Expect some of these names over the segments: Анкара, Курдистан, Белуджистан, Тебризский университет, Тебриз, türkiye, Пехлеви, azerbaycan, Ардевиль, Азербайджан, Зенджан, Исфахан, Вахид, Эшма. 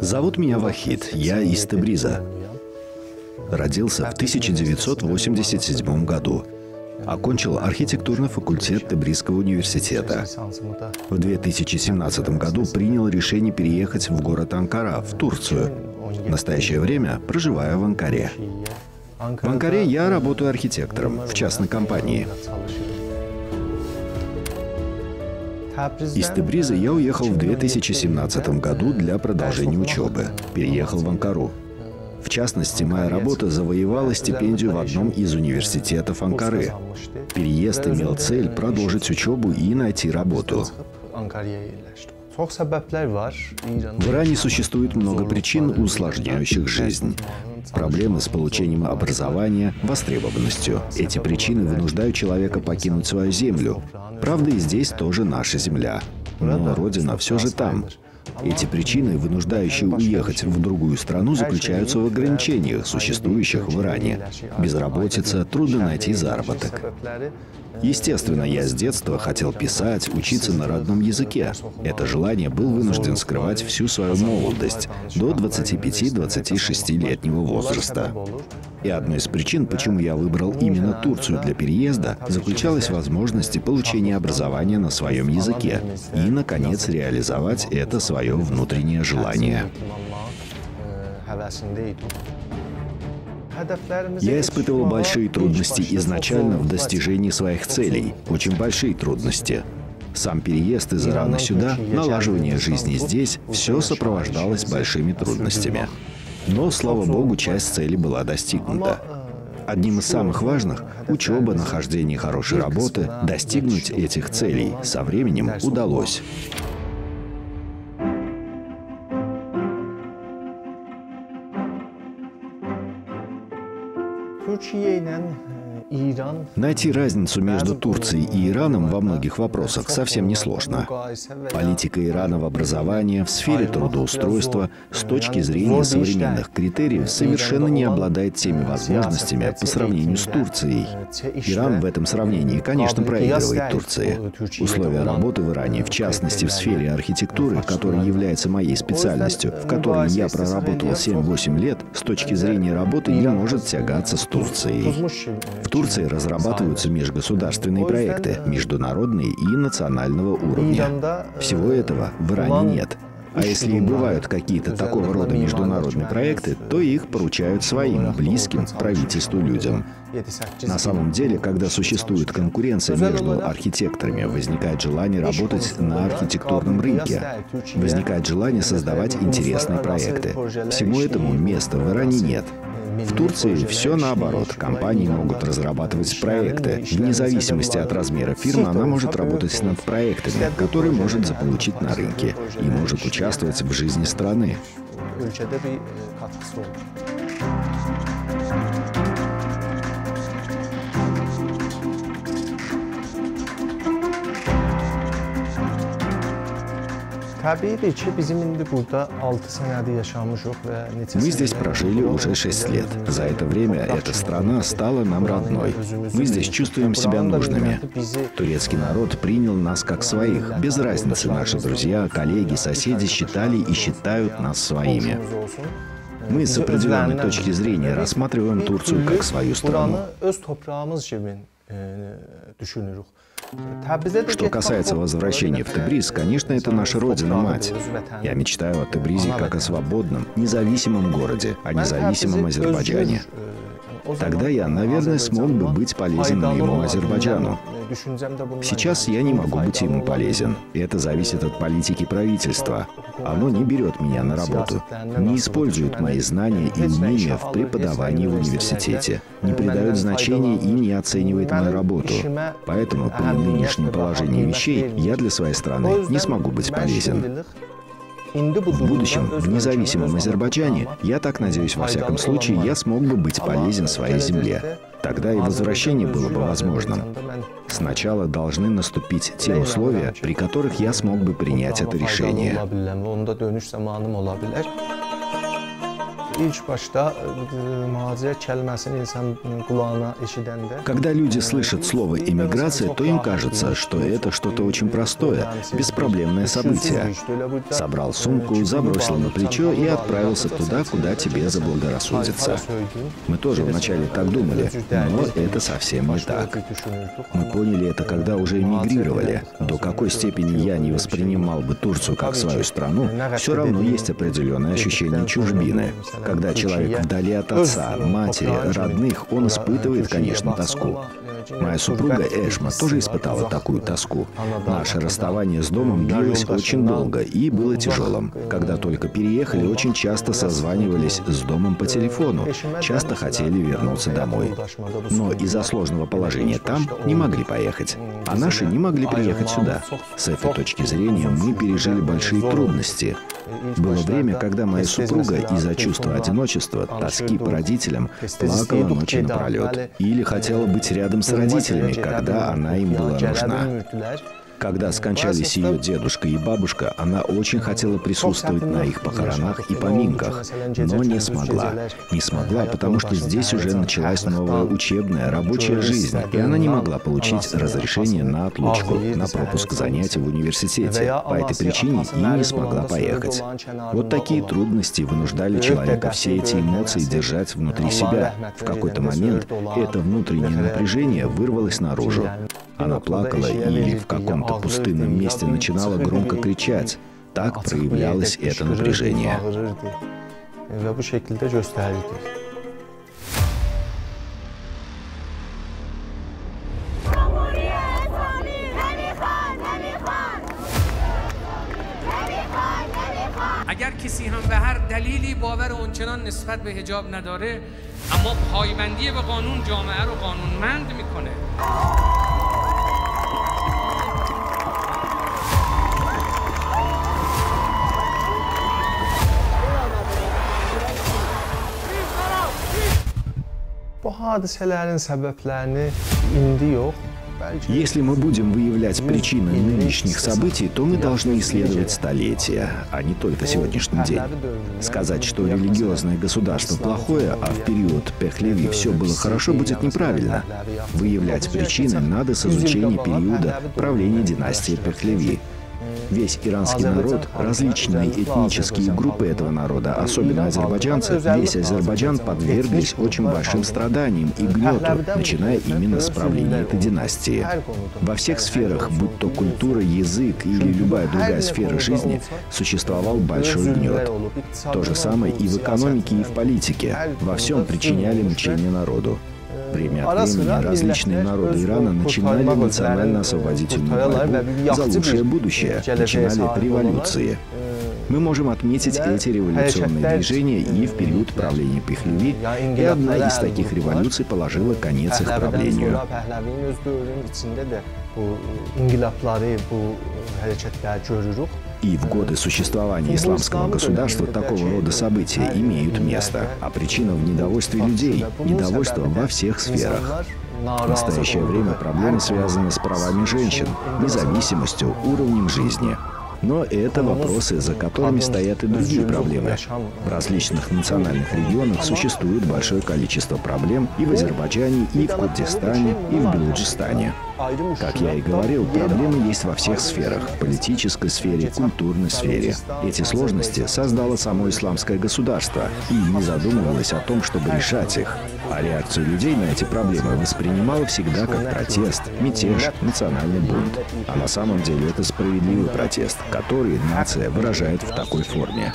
Зовут меня Вахид, я из Тебриза. Родился в 1987 году. Окончил архитектурный факультет Тебризского университета. В 2017 году принял решение переехать в город Анкара, в Турцию. В настоящее время проживаю в Анкаре. В Анкаре я работаю архитектором в частной компании. Из Тебриза я уехал в 2017 году для продолжения учебы. Переехал в Анкару. В частности, моя работа завоевала стипендию в одном из университетов Анкары. Переезд имел цель продолжить учебу и найти работу. В Иране существует много причин, усложняющих жизнь. Проблемы с получением образования, востребованностью. Эти причины вынуждают человека покинуть свою землю. Правда, и здесь тоже наша земля. Но родина все же там. Эти причины, вынуждающие уехать в другую страну, заключаются в ограничениях, существующих в Иране. Безработица, трудно найти заработок. Естественно, я с детства хотел писать, учиться на родном языке. Это желание был вынужден скрывать всю свою молодость, до 25-26-летнего возраста. И одной из причин, почему я выбрал именно Турцию для переезда, заключалась в возможности получения образования на своем языке и, наконец, реализовать это свое внутреннее желание. Я испытывал большие трудности изначально в достижении своих целей, очень большие трудности. Сам переезд из Ирана сюда, налаживание жизни здесь, все сопровождалось большими трудностями. Но, слава богу, часть цели была достигнута. Одним из самых важных — учеба, нахождение хорошей работы, достигнуть этих целей со временем удалось. Найти разницу между Турцией и Ираном во многих вопросах совсем несложно. Политика Ирана в образовании, в сфере трудоустройства с точки зрения современных критериев совершенно не обладает теми возможностями по сравнению с Турцией. Иран в этом сравнении, конечно, проигрывает Турции. Условия работы в Иране, в частности в сфере архитектуры, которая является моей специальностью, в которой я проработал 7-8 лет, с точки зрения работы не может тягаться с Турцией. В Турции разрабатываются межгосударственные проекты, международные и национального уровня. Всего этого в Иране нет. А если и бывают какие-то такого рода международные проекты, то их поручают своим, близким к правительству людям. На самом деле, когда существует конкуренция между архитекторами, возникает желание работать на архитектурном рынке, возникает желание создавать интересные проекты. Всему этому места в Иране нет. В Турции все наоборот. Компании могут разрабатывать проекты. Вне зависимости от размера фирмы она может работать над проектами, которые может заполучить на рынке и может участвовать в жизни страны. Мы здесь прожили уже 6 лет. За это время эта страна стала нам родной. Мы здесь чувствуем себя нужными. Турецкий народ принял нас как своих. Без разницы, наши друзья, коллеги, соседи считали и считают нас своими. Мы с определенной точки зрения рассматриваем Турцию как свою страну. Что касается возвращения в Тебриз, конечно, это наша родина-мать. Я мечтаю о Тебризе как о свободном, независимом городе, о независимом Азербайджане. Тогда я, наверное, смог бы быть полезен моему Азербайджану. Сейчас я не могу быть ему полезен. Это зависит от политики правительства. Оно не берет меня на работу, не использует мои знания и умения в преподавании в университете, не придает значения и не оценивает мою работу. Поэтому при нынешнем положении вещей я для своей страны не смогу быть полезен. В будущем, в независимом Азербайджане, я так надеюсь, во всяком случае, я смог бы быть полезен своей земле. Тогда и возвращение было бы возможным. Сначала должны наступить те условия, при которых я смог бы принять это решение. Когда люди слышат слово «иммиграция», то им кажется, что это что-то очень простое, беспроблемное событие. Собрал сумку, забросил на плечо и отправился туда, куда тебе заблагорассудится. Мы тоже вначале так думали, но это совсем не так. Мы поняли это, когда уже эмигрировали. До какой степени я не воспринимал бы Турцию как свою страну, все равно есть определенное ощущение чужбины. Когда человек вдали от отца, матери, родных, он испытывает, конечно, тоску. Моя супруга Эшма тоже испытала такую тоску. Наше расставание с домом длилось очень долго и было тяжелым. Когда только переехали, очень часто созванивались с домом по телефону, часто хотели вернуться домой. Но из-за сложного положения там не могли поехать, а наши не могли приехать сюда. С этой точки зрения мы пережили большие трудности. Было время, когда моя супруга из-за чувства одиночества, тоски по родителям, плакала ночи напролет или хотела быть рядом с родителями, когда она им была нужна. Когда скончались ее дедушка и бабушка, она очень хотела присутствовать на их похоронах и поминках, но не смогла. Не смогла, потому что здесь уже началась новая учебная, рабочая жизнь, и она не могла получить разрешение на отлучку, на пропуск занятий в университете. По этой причине и не смогла поехать. Вот такие трудности вынуждали человека все эти эмоции держать внутри себя. В какой-то момент это внутреннее напряжение вырвалось наружу. Она плакала или в каком-то пустынном месте начинала громко кричать. Так проявлялось это напряжение. Если мы будем выявлять причины нынешних событий, то мы должны исследовать столетия, а не только сегодняшний день. Сказать, что религиозное государство плохое, а в период Пехлеви все было хорошо, будет неправильно. Выявлять причины надо с изучения периода правления династии Пехлеви. Весь иранский народ, различные этнические группы этого народа, особенно азербайджанцы, весь Азербайджан подверглись очень большим страданиям и гнету, начиная именно с правления этой династии. Во всех сферах, будь то культура, язык или любая другая сфера жизни, существовал большой гнет. То же самое и в экономике, и в политике. Во всем причиняли мучения народу. Время от времени различные народы Ирана начинали национально-освободительную борьбу за лучшее будущее, начинали революции. Мы можем отметить эти революционные движения и в период правления Пехлеви, и одна из таких революций положила конец их правлению. И в годы существования исламского государства такого рода события имеют место. А причина в недовольстве людей, недовольство во всех сферах. В настоящее время проблемы связаны с правами женщин, независимостью, уровнем жизни. Но это вопросы, за которыми стоят и другие проблемы. В различных национальных регионах существует большое количество проблем и в Азербайджане, и в Курдистане, и в Белуджистане. Как я и говорил, проблемы есть во всех сферах – в политической сфере, культурной сфере. Эти сложности создало само исламское государство и не задумывалось о том, чтобы решать их. А реакцию людей на эти проблемы воспринимала всегда как протест, мятеж, национальный бунт. А на самом деле это справедливый протест, который нация выражает в такой форме.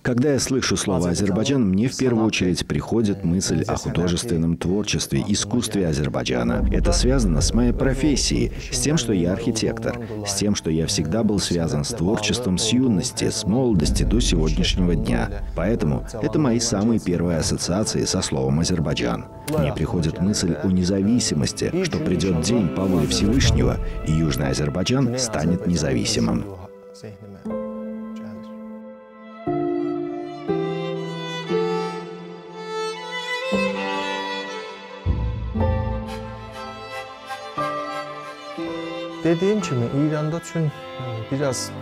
Когда я слышу слово «Азербайджан», мне в первую очередь приходит мысль о художественном творчестве, искусстве Азербайджана. Это связано с моей профессией, с тем, что я архитектор, с тем, что я всегда был связан с творчеством с юности, с молодости до сегодняшнего дня. Поэтому это мои самые первые ассоциации со словом «Азербайджан». Мне приходит мысль о независимости, что придет день по воле Всевышнего, и Южный Азербайджан станет независимым.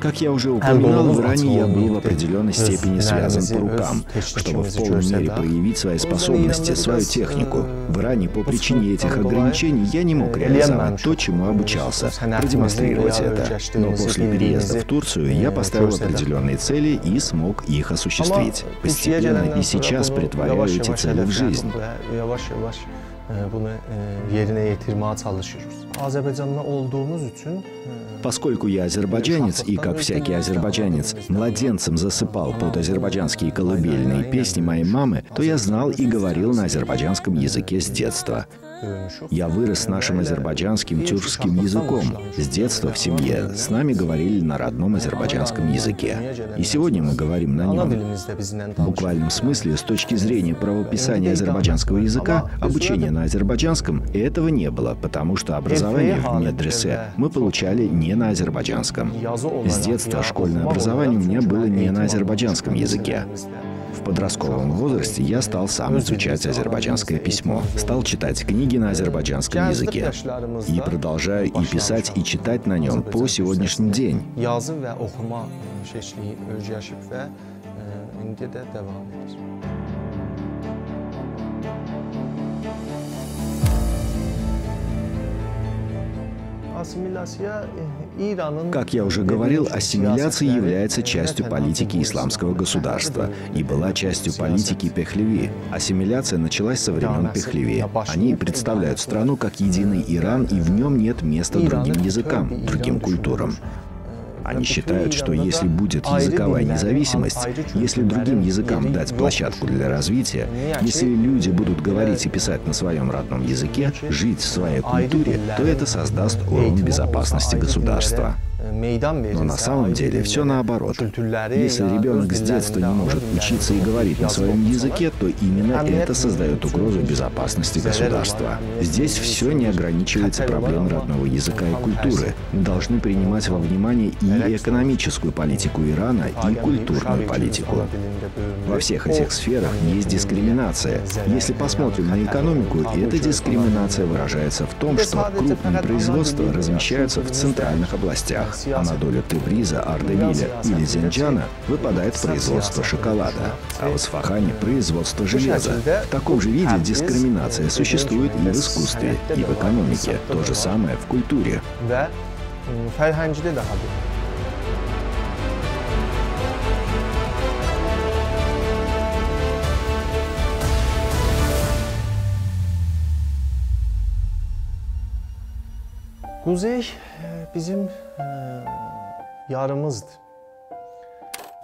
Как я уже упоминал, ранее я был в определенной степени связан по рукам, чтобы в полной мере проявить свои способности, свою технику. В Иране по причине этих ограничений я не мог реализовать то, чему обучался, продемонстрировать это. Но после переезда в Турцию я поставил определенные цели и смог их осуществить. Постепенно и сейчас притворяю эти цели в жизнь. Поскольку я азербайджанец и, как всякий азербайджанец, младенцем засыпал под азербайджанские колыбельные песни моей мамы, то я знал и говорил на азербайджанском языке с детства. Я вырос с нашим азербайджанским тюркским языком. С детства в семье с нами говорили на родном азербайджанском языке. И сегодня мы говорим на нем. В буквальном смысле, с точки зрения правописания азербайджанского языка, обучение на азербайджанском этого не было, потому что образование в медресе мы получали не на азербайджанском. С детства школьное образование у меня было не на азербайджанском языке. В подростковом возрасте я стал сам изучать азербайджанское письмо, стал читать книги на азербайджанском языке и продолжаю и писать, и читать на нем по сегодняшний день. Как я уже говорил, ассимиляция является частью политики исламского государства и была частью политики Пехлеви. Ассимиляция началась со времен Пехлеви. Они представляют страну как единый Иран, и в нем нет места другим языкам, другим культурам. Они считают, что если будет языковая независимость, если другим языкам дать площадку для развития, если люди будут говорить и писать на своем родном языке, жить в своей культуре, то это создаст уровень безопасности государства. Но на самом деле все наоборот. Если ребенок с детства не может учиться и говорить на своем языке, то именно это создает угрозу безопасности государства. Здесь все не ограничивается проблемой родного языка и культуры. Должны принимать во внимание и экономическую политику Ирана, и культурную политику. Во всех этих сферах есть дискриминация. Если посмотрим на экономику, эта дискриминация выражается в том, что крупные производства размещаются в центральных областях, а на долю Тебриза, Ардевиля или Зенджана выпадает производство шоколада, а в Исфахане – производство железа. В таком же виде дискриминация существует и в искусстве, и в экономике, то же самое в культуре.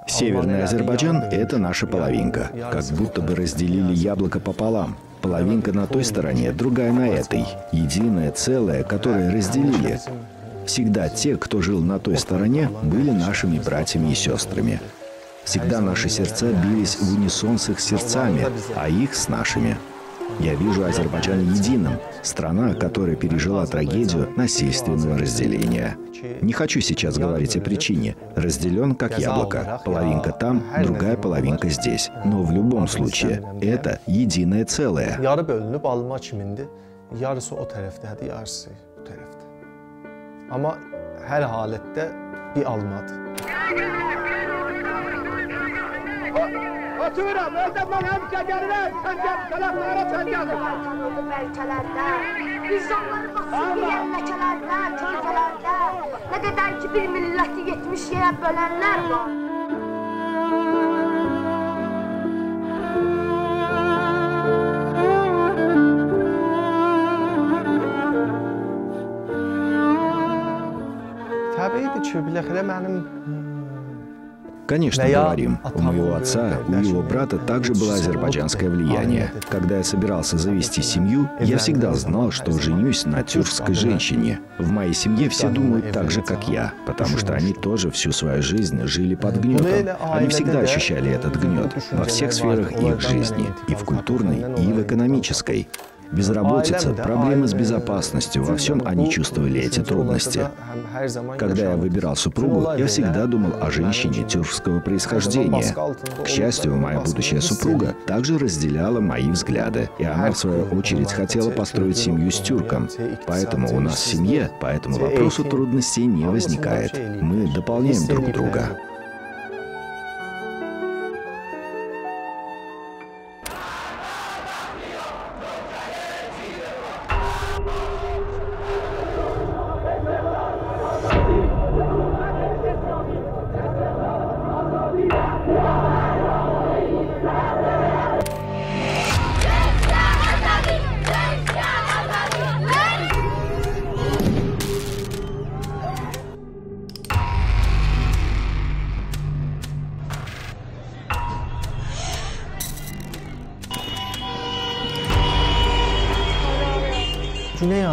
Северный Азербайджан – это наша половинка, как будто бы разделили яблоко пополам. Половинка на той стороне, другая на этой. Единое целое, которое разделили. Всегда те, кто жил на той стороне, были нашими братьями и сестрами. Всегда наши сердца бились в унисон с их сердцами, а их с нашими. Я вижу Азербайджан единым, страна, которая пережила трагедию насильственного разделения. Не хочу сейчас говорить о причине. Разделен как яблоко. Половинка там, другая половинка здесь. Но в любом случае, это единое целое. Конечно, говорим. У моего отца, у его брата также было азербайджанское влияние. Когда я собирался завести семью, я всегда знал, что женюсь на тюркской женщине. В моей семье все думают так же, как я, потому что они тоже всю свою жизнь жили под гнетом. Они всегда ощущали этот гнет во всех сферах их жизни, и в культурной, и в экономической. Безработица, проблемы с безопасностью, во всем они чувствовали эти трудности. Когда я выбирал супругу, я всегда думал о женщине тюркского происхождения. К счастью, моя будущая супруга также разделяла мои взгляды, и она, в свою очередь, хотела построить семью с тюрком. Поэтому у нас в семье по этому вопросу трудностей не возникает. Мы дополняем друг друга.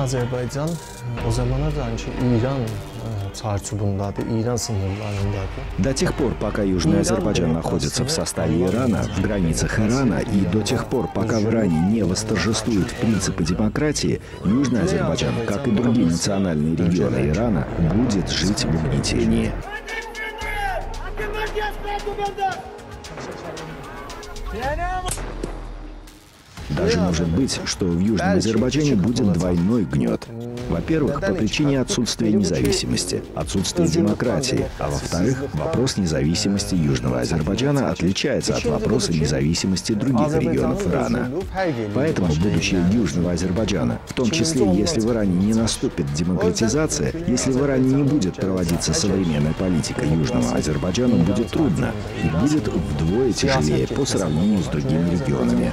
Azerbaycan o zamanlar da aynı şey İran Царцубунда и Иран. До тех пор, пока Южный Азербайджан находится в составе Ирана, в границах Ирана, и до тех пор, пока в Иране не восторжествуют принципы демократии, Южный Азербайджан, как и другие национальные регионы Ирана, будет жить в угнетении. Даже может быть, что в Южном Азербайджане будет двойной гнет. Во-первых, по причине отсутствия независимости, отсутствия демократии, а во-вторых, вопрос независимости Южного Азербайджана отличается от вопроса независимости других регионов Ирана. Поэтому будущее Южного Азербайджана, в том числе, если в Иране не наступит демократизация, если в Иране не будет проводиться современная политика Южного Азербайджана, будет трудно и будет вдвое тяжелее по сравнению с другими регионами.